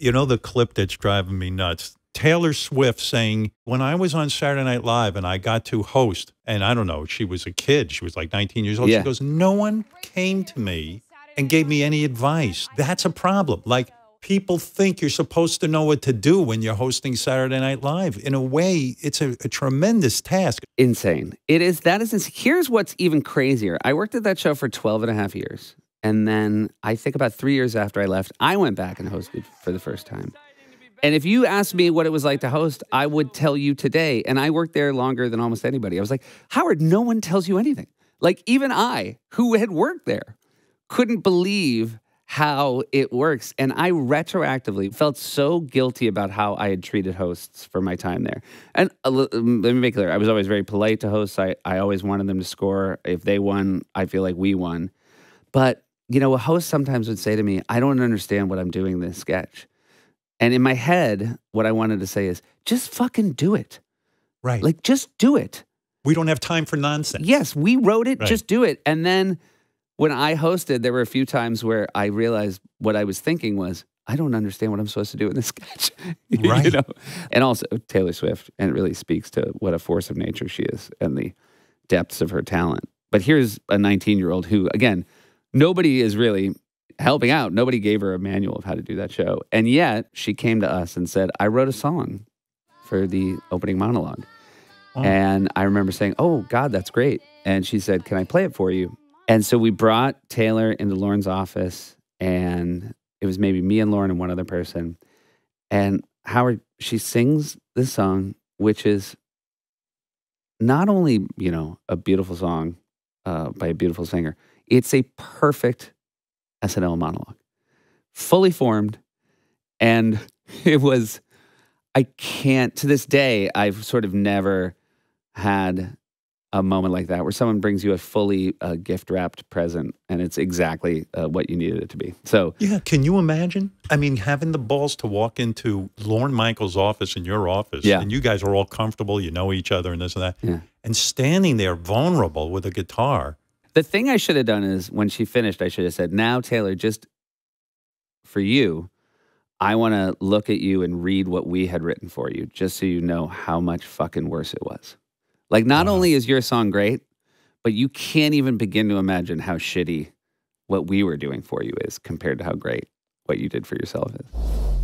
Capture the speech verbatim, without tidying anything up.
You know the clip that's driving me nuts? Taylor Swift saying, when I was on Saturday Night Live and I got to host, and I don't know, she was a kid. She was like nineteen years old. Yeah. She goes, no one came to me and gave me any advice. That's a problem. Like, people think you're supposed to know what to do when you're hosting Saturday Night Live. In a way, it's a, a tremendous task. Insane. It is. That is insane. Here's what's even crazier. I worked at that show for twelve and a half years. And then I think about three years after I left, I went back and hosted for the first time. And if you asked me what it was like to host, I would tell you today. And I worked there longer than almost anybody. I was like, Howard, no one tells you anything. Like, even I, who had worked there, couldn't believe how it works. And I retroactively felt so guilty about how I had treated hosts for my time there. And uh, let me make clear, I was always very polite to hosts. I, I always wanted them to score. If they won, I feel like we won. But, you know, a host sometimes would say to me, I don't understand what I'm doing in this sketch. And in my head, what I wanted to say is, just fucking do it. Right. Like, just do it. We don't have time for nonsense. Yes, we wrote it, right. Just do it. And then when I hosted, there were a few times where I realized what I was thinking was, I don't understand what I'm supposed to do in this sketch. Right. You know? And also Taylor Swift, and it really speaks to what a force of nature she is and the depths of her talent. But here's a nineteen-year-old who, again, nobody is really helping out. Nobody gave her a manual of how to do that show. And yet she came to us and said, I wrote a song for the opening monologue. Oh. And I remember saying, oh, God, that's great. And she said, can I play it for you? And so we brought Taylor into Lorne's office, and it was maybe me and Lorne and one other person. And Howard, she sings this song, which is not only, you know, a beautiful song uh, by a beautiful singer, it's a perfect S N L monologue, fully formed. And it was, I can't, to this day, I've sort of never had a moment like that where someone brings you a fully uh, gift-wrapped present and it's exactly uh, what you needed it to be. So yeah, can you imagine? I mean, having the balls to walk into Lorne Michaels' office and your office, yeah. And you guys are all comfortable, you know each other and this and that, yeah. And standing there vulnerable with a guitar. The thing I should have done is when she finished, I should have said, now, Taylor, just for you, I want to look at you and read what we had written for you just so you know how much fucking worse it was. Like, not wow. only is your song great, but you can't even begin to imagine how shitty what we were doing for you is compared to how great what you did for yourself is.